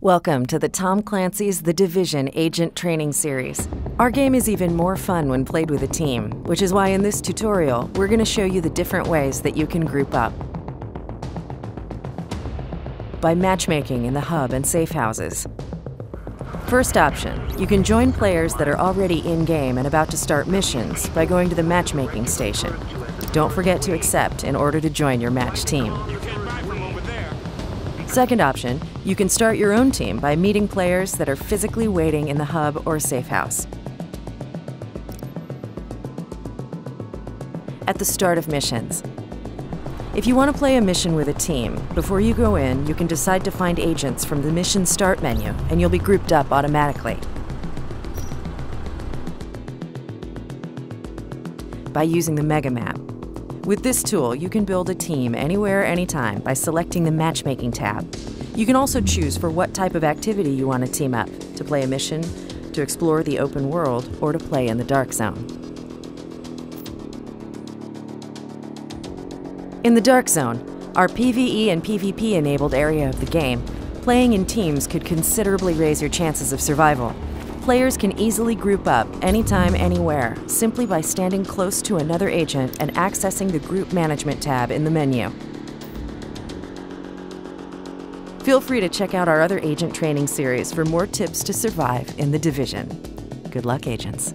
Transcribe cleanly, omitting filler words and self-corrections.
Welcome to the Tom Clancy's The Division Agent Training Series. Our game is even more fun when played with a team, which is why in this tutorial, we're going to show you the different ways that you can group up. By matchmaking in the hub and safe houses. First option, you can join players that are already in-game and about to start missions by going to the matchmaking station. Don't forget to accept in order to join your match team. Second option, you can start your own team by meeting players that are physically waiting in the hub or safe house. At the start of missions. If you want to play a mission with a team, before you go in, you can decide to find agents from the mission start menu, and you'll be grouped up automatically. By using the Mega Map. With this tool, you can build a team anywhere, anytime by selecting the Matchmaking tab. You can also choose for what type of activity you want to team up, to play a mission, to explore the open world, or to play in the Dark Zone. In the Dark Zone, our PvE and PvP-enabled area of the game, playing in teams could considerably raise your chances of survival. Players can easily group up anytime, anywhere, simply by standing close to another agent and accessing the Group Management tab in the menu. Feel free to check out our other agent training series for more tips to survive in The Division. Good luck, agents.